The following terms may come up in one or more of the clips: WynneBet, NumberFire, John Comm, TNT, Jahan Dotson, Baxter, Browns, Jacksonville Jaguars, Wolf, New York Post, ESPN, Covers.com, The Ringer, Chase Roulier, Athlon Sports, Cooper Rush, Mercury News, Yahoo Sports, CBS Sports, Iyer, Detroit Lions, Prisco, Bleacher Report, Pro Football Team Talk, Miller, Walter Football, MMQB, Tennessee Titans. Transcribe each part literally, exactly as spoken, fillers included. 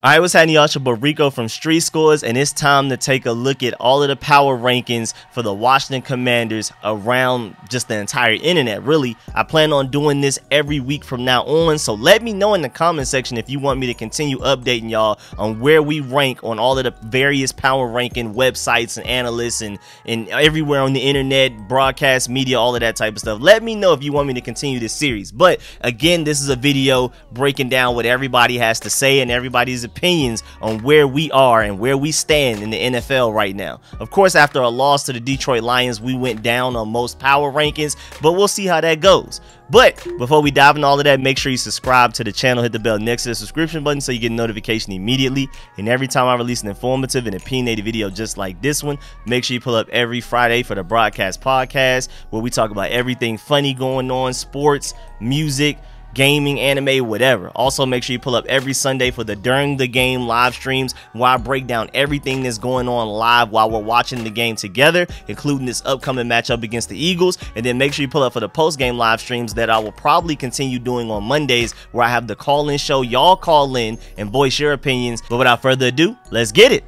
I was having y'all Sha Barico from Street Scores, and it's time to take a look at all of the power rankings for the Washington Commanders around just the entire internet, really. I plan on doing this every week from now on, so let me know in the comment section if you want me to continue updating y'all on where we rank on all of the various power ranking websites and analysts and, and everywhere on the internet, broadcast, media, all of that type of stuff. Let me know if you want me to continue this series. But again, this is a video breaking down what everybody has to say and everybody's opinions on where we are and where we stand in the N F L right now. Of course, after a loss to the Detroit Lions, we went down on most power rankings, but we'll see how that goes. But before we dive into all of that, make sure you subscribe to the channel, hit the bell next to the subscription button so you get a notification immediately. And every time I release an informative and opinionated video just like this one, make sure you pull up every Friday for the Broadcast Podcast, where we talk about everything funny going on, sports, music, gaming, anime, whatever. Also, make sure you pull up every Sunday for the During the Game live streams, where I break down everything that's going on live while we're watching the game together, including this upcoming matchup against the Eagles. And then make sure you pull up for the post-game live streams that I will probably continue doing on Mondays, where I have the call-in show. Y'all call in and voice your opinions. But without further ado, let's get it.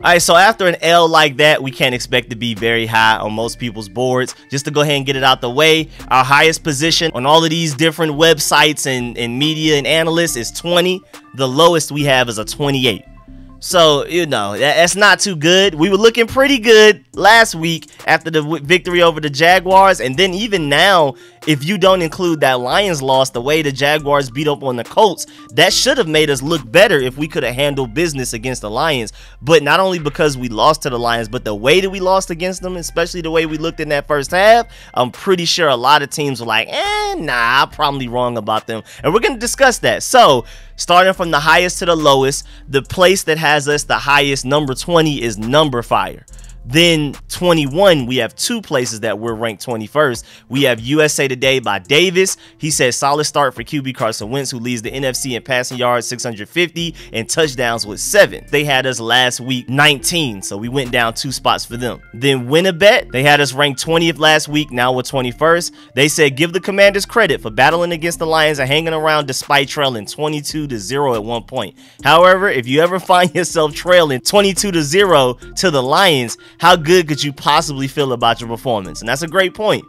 Alright, so after an L like that, we can't expect to be very high on most people's boards. Just to go ahead and get it out the way, our highest position on all of these different websites and, and media and analysts is twenty. The lowest we have is a twenty-eight. So, you know, that, that's not too good. We were looking pretty good last week after the w victory over the Jaguars. And then even now, if you don't include that Lions loss, the way the Jaguars beat up on the Colts, that should have made us look better if we could have handled business against the Lions. But not only because we lost to the Lions, but the way that we lost against them, especially the way we looked in that first half, I'm pretty sure a lot of teams were like, eh, nah, I'm probably wrong about them. And we're going to discuss that. So, starting from the highest to the lowest, the place that has us the highest, number twenty, is Number Fire. Then twenty-one, we have two places that we're ranked twenty-first. We have U S A Today by Davis. He says solid start for Q B Carson Wentz, who leads the N F C in passing yards, six hundred fifty, and touchdowns with seven. They had us last week nineteen, so we went down two spots for them. Then WynneBet, they had us ranked twentieth last week, now we're twenty-first. They said give the Commanders credit for battling against the Lions and hanging around despite trailing twenty-two to zero at one point. However, if you ever find yourself trailing twenty-two to zero to the Lions, how good could you possibly feel about your performance? And that's a great point.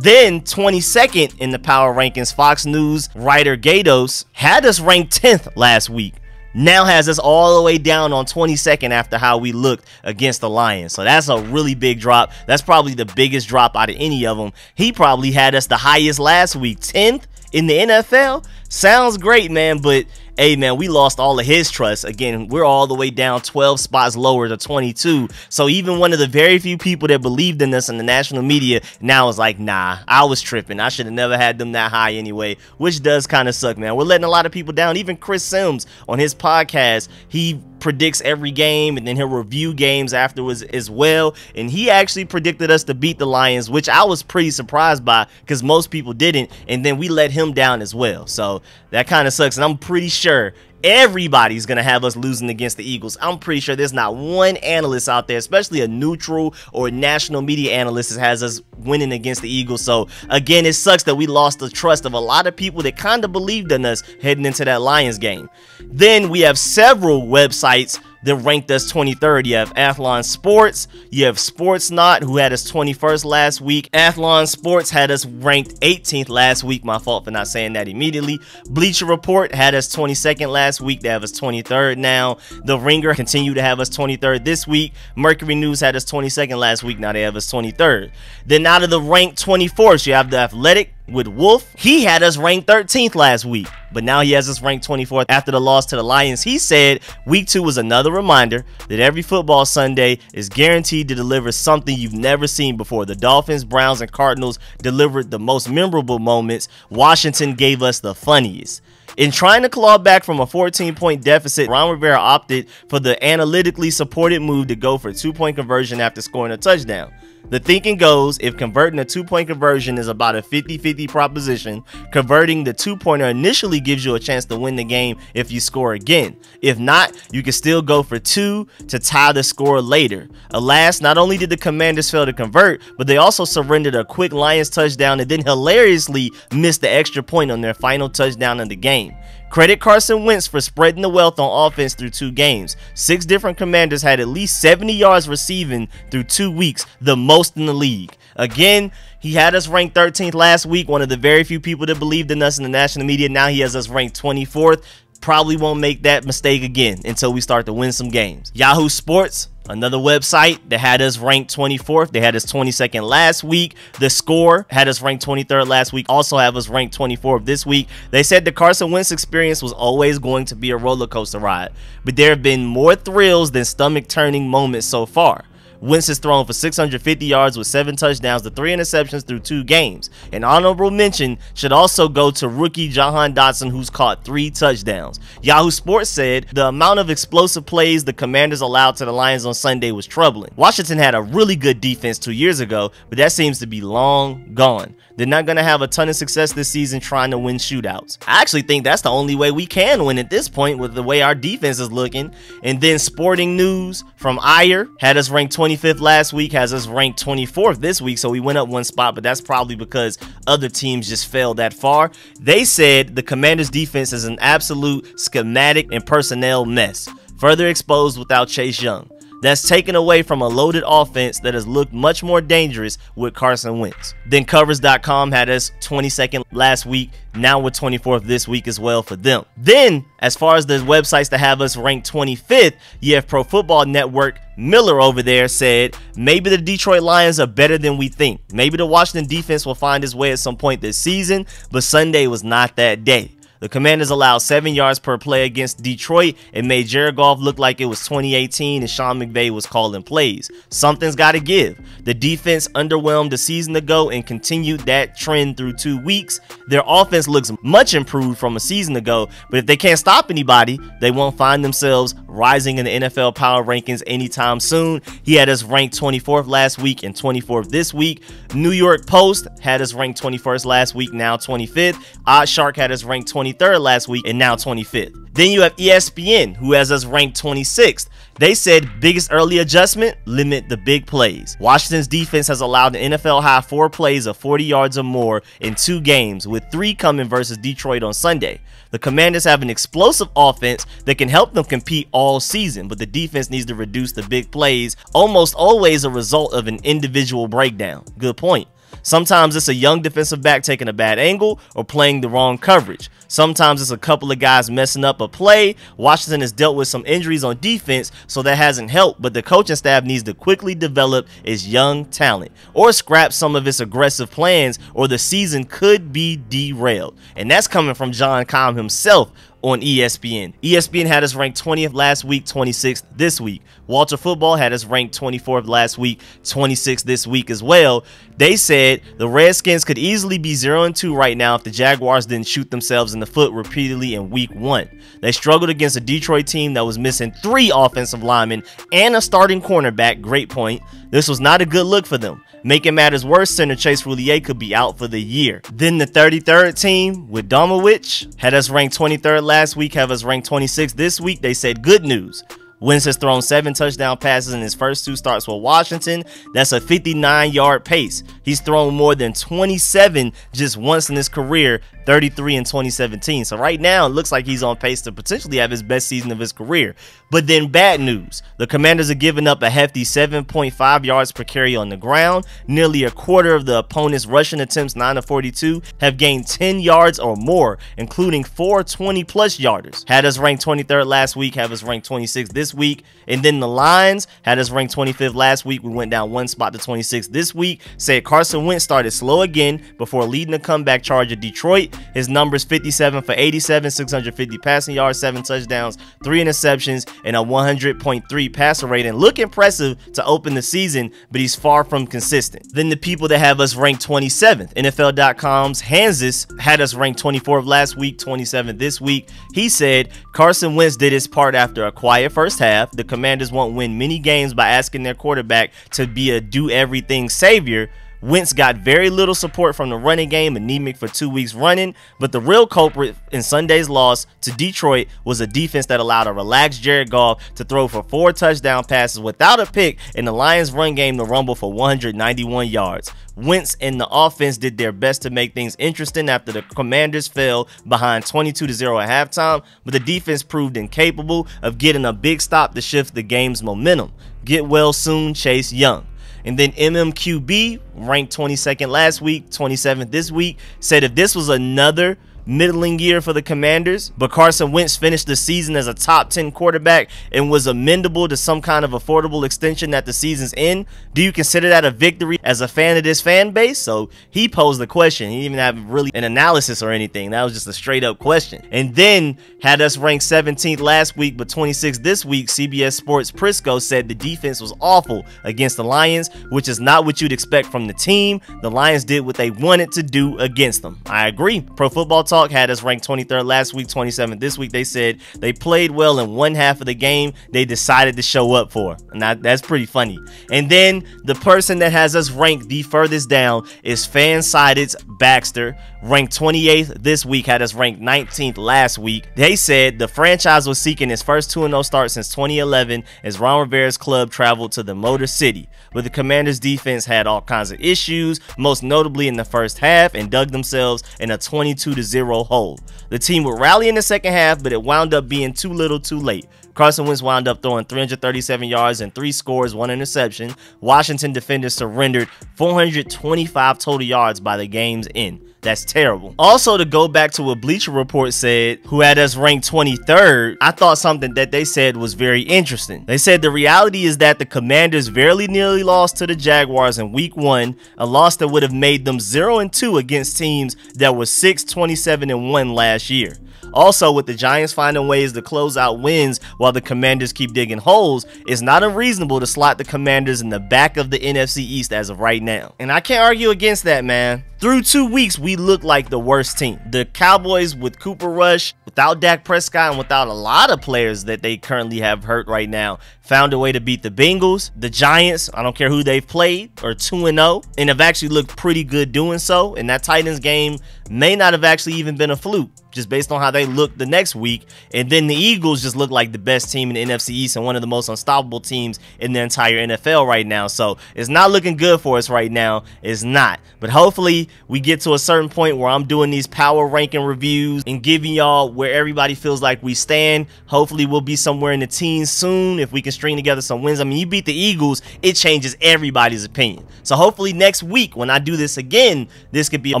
Then twenty-second in the power rankings, Fox News writer Gaydos had us ranked tenth last week. Now has us all the way down on twenty-second after how we looked against the Lions. So that's a really big drop. That's probably the biggest drop out of any of them. He probably had us the highest last week, tenth in the N F L. Sounds great, man, but hey, man, we lost all of his trust. Again, we're all the way down twelve spots lower to twenty-two. So even one of the very few people that believed in us in the national media now is like, nah, I was tripping. I should have never had them that high anyway, which does kind of suck, man. We're letting a lot of people down. Even Chris Simms on his podcast, he predicts every game, and then he'll review games afterwards as well. And he actually predicted us to beat the Lions, which I was pretty surprised by because most people didn't. And then we let him down as well. So that kind of sucks. And I'm pretty sure everybody's gonna have us losing against the Eagles. I'm pretty sure there's not one analyst out there, especially a neutral or national media analyst, that has us winning against the Eagles. So again, it sucks that we lost the trust of a lot of people that kind of believed in us heading into that Lions game. Then we have several websites that ranked us twenty-third. You have Athlon Sports, you have Sportsnaut, who had us twenty-first last week. Athlon Sports had us ranked eighteenth last week. My fault for not saying that immediately. Bleacher Report had us twenty-second last week. They have us twenty-third now. The Ringer continued to have us twenty-third this week. Mercury News had us twenty-second last week. Now they have us twenty-third. Then out of the ranked twenty-fourth, you have The Athletic with Wolf. He had us ranked thirteenth last week, but now he has us ranked twenty-fourth after the loss to the Lions. He said week two was another reminder that every football Sunday is guaranteed to deliver something you've never seen before. The Dolphins, Browns, and Cardinals delivered the most memorable moments. Washington gave us the funniest. In trying to claw back from a fourteen-point deficit, Ron Rivera opted for the analytically supported move to go for a two-point conversion after scoring a touchdown. The thinking goes, if converting a two-point conversion is about a fifty fifty proposition, converting the two-pointer initially gives you a chance to win the game if you score again. If not, you can still go for two to tie the score later. Alas, not only did the Commanders fail to convert, but they also surrendered a quick Lions touchdown and then hilariously missed the extra point on their final touchdown of the game. Credit Carson Wentz for spreading the wealth on offense through two games. Six different Commanders had at least seventy yards receiving through two weeks, the most in the league. Again, he had us ranked thirteenth last week, one of the very few people that believed in us in the national media. Now he has us ranked twenty-fourth. Probably won't make that mistake again until we start to win some games. Yahoo Sports, another website that had us ranked twenty-fourth. They had us twenty-second last week. The Score had us ranked twenty-third last week. Also have us ranked twenty-fourth this week. They said the Carson Wentz experience was always going to be a roller coaster ride, but there have been more thrills than stomach-turning moments so far. Wentz has thrown for six hundred fifty yards with seven touchdowns to three interceptions through two games. An honorable mention should also go to rookie Jahan Dotson, who's caught three touchdowns. Yahoo Sports said the amount of explosive plays the Commanders allowed to the Lions on Sunday was troubling. Washington had a really good defense two years ago, but that seems to be long gone. They're not going to have a ton of success this season trying to win shootouts. I actually think that's the only way we can win at this point with the way our defense is looking. And then Sporting News from Iyer had us ranked twenty-fifth last week, has us ranked twenty-fourth this week, so we went up one spot, but that's probably because other teams just fell that far. They said the Commanders' defense is an absolute schematic and personnel mess, further exposed without Chase Young. That's taken away from a loaded offense that has looked much more dangerous with Carson Wentz. Then Covers dot com had us twenty-second last week. Now we're twenty-fourth this week as well for them. Then, as far as the websites that have us ranked twenty-fifth, you have Pro Football Network. Miller over there said, maybe the Detroit Lions are better than we think. Maybe the Washington defense will find its way at some point this season, but Sunday was not that day. The Commanders allowed seven yards per play against Detroit and made Jared Goff look like it was twenty eighteen and Sean McVay was calling plays. Something's got to give. The defense underwhelmed a season ago and continued that trend through two weeks. Their offense looks much improved from a season ago, but if they can't stop anybody, they won't find themselves rising in the N F L power rankings anytime soon. He had us ranked twenty-fourth last week and twenty-fourth this week. New York Post had us ranked twenty-first last week, now twenty-fifth. Odd Shark had us ranked twenty-fifth. twenty-third last week and now twenty-fifth. Then you have E S P N, who has us ranked twenty-sixth. They said biggest early adjustment, limit the big plays. Washington's defense has allowed an N F L high four plays of forty yards or more in two games, with three coming versus Detroit on Sunday. The Commanders have an explosive offense that can help them compete all season, but the defense needs to reduce the big plays, almost always a result of an individual breakdown. Good point. Sometimes it's a young defensive back taking a bad angle or playing the wrong coverage. Sometimes it's a couple of guys messing up a play. Washington has dealt with some injuries on defense, so that hasn't helped, but the coaching staff needs to quickly develop its young talent or scrap some of its aggressive plans, or the season could be derailed. And that's coming from John Comm himself on E S P N. E S P N had us ranked twentieth last week, twenty-sixth this week. Walter Football had us ranked twenty-fourth last week, twenty-sixth this week as well. They said the Redskins could easily be zero and two right now if the Jaguars didn't shoot themselves in the foot repeatedly in week one. They struggled against a Detroit team that was missing three offensive linemen and a starting cornerback. Great point. This was not a good look for them. Making matters worse, center Chase Roulier could be out for the year. Then the thirty-third team with Domowich had us ranked twenty-third last week, have us ranked twenty-sixth this week. They said good news. Wentz has thrown seven touchdown passes in his first two starts for Washington. That's a fifty-nine-yard pace. He's thrown more than twenty-seven just once in his career, thirty-three in twenty seventeen. So right now, it looks like he's on pace to potentially have his best season of his career. But then bad news. The Commanders are giving up a hefty seven point five yards per carry on the ground. Nearly a quarter of the opponent's rushing attempts, nine of forty-two, have gained ten yards or more, including four twenty-plus yarders. Had us ranked twenty-third last week, have us ranked twenty-sixth this week. And then the Lions had us ranked twenty-fifth last week. We went down one spot to twenty-sixth this week. Said Carson Wentz started slow again before leading the comeback charge at Detroit. night. His numbers: fifty-seven for eighty-seven, six hundred fifty passing yards, seven touchdowns, three interceptions, and a one hundred point three passer rating. Look impressive to open the season, but he's far from consistent. Then the people that have us ranked twenty-seventh, N F L dot com's Hansis had us ranked twenty-fourth last week, twenty-seventh this week. He said Carson Wentz did his part after a quiet first half. The Commanders won't win many games by asking their quarterback to be a do-everything savior. Wentz got very little support from the running game, anemic for two weeks running, but the real culprit in Sunday's loss to Detroit was a defense that allowed a relaxed Jared Goff to throw for four touchdown passes without a pick, and the Lions' run game to rumble for one hundred ninety-one yards. Wentz and the offense did their best to make things interesting after the Commanders fell behind twenty-two to zero at halftime, but the defense proved incapable of getting a big stop to shift the game's momentum. Get well soon, Chase Young. And then M M Q B, ranked twenty-second last week, twenty-seventh this week, said if this was another middling year for the Commanders, but Carson Wentz finished the season as a top ten quarterback and was amendable to some kind of affordable extension at the season's end, do you consider that a victory as a fan of this fan base? So he posed the question. He didn't even have really an analysis or anything. That was just a straight up question. And then had us ranked seventeenth last week but twenty-sixth this week, C B S Sports Prisco said the defense was awful against the Lions, which is not what you'd expect from the team. The Lions did what they wanted to do against them. I agree. Pro Football Talk had us ranked twenty-third last week, twenty-seventh this week. They said they played well in one half of the game they decided to show up for. And that, that's pretty funny. And then the person that has us ranked the furthest down is Fansided's Baxter, ranked twenty-eighth this week, had us ranked nineteenth last week. They said the franchise was seeking its first two and oh start since twenty eleven as Ron Rivera's club traveled to the Motor City, but the Commanders defense had all kinds of issues, most notably in the first half, and dug themselves in a twenty-two to zero hole. The team would rally in the second half, but it wound up being too little too late. Carson Wentz wound up throwing three hundred thirty-seven yards and three scores, one interception. Washington defenders surrendered four hundred twenty-five total yards by the game's end. That's terrible. Also, to go back to what Bleacher Report said, who had us ranked twenty-third, I thought something that they said was very interesting. They said the reality is that the Commanders very nearly lost to the Jaguars in week one, a loss that would have made them zero and two against teams that were six, twenty-seven, and one last year. Also, with the Giants finding ways to close out wins while the Commanders keep digging holes, it's not unreasonable to slot the Commanders in the back of the N F C East as of right now. And I can't argue against that, man. Through two weeks, we look like the worst team. The Cowboys with Cooper Rush, without Dak Prescott, and without a lot of players that they currently have hurt right now, found a way to beat the Bengals. The Giants, I don't care who they've played, are two and oh and have actually looked pretty good doing so. And that Titans game may not have actually even been a fluke, just based on how they look the next week. And then the Eagles just look like the best team in the N F C East and one of the most unstoppable teams in the entire N F L right now. So it's not looking good for us right now. It's not. But hopefully we get to a certain point where I'm doing these power ranking reviews and giving y'all where everybody feels like we stand. Hopefully we'll be somewhere in the teens soon if we can string together some wins. I mean, you beat the Eagles, it changes everybody's opinion. So hopefully next week when I do this again, this could be a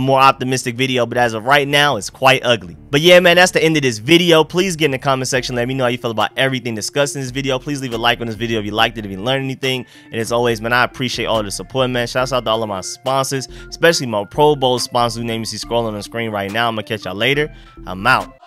more optimistic video. But as of right now, it's quite ugly. But yeah, man, that's the end of this video. Please get in the comment section, let me know how you feel about everything discussed in this video. Please leave a like on this video if you liked it, if you learned anything. And as always, man, I appreciate all the support, man. Shouts out to all of my sponsors, especially my Pro Bowl sponsor, whose name you see scrolling on the screen right now. I'm gonna catch y'all later. I'm out.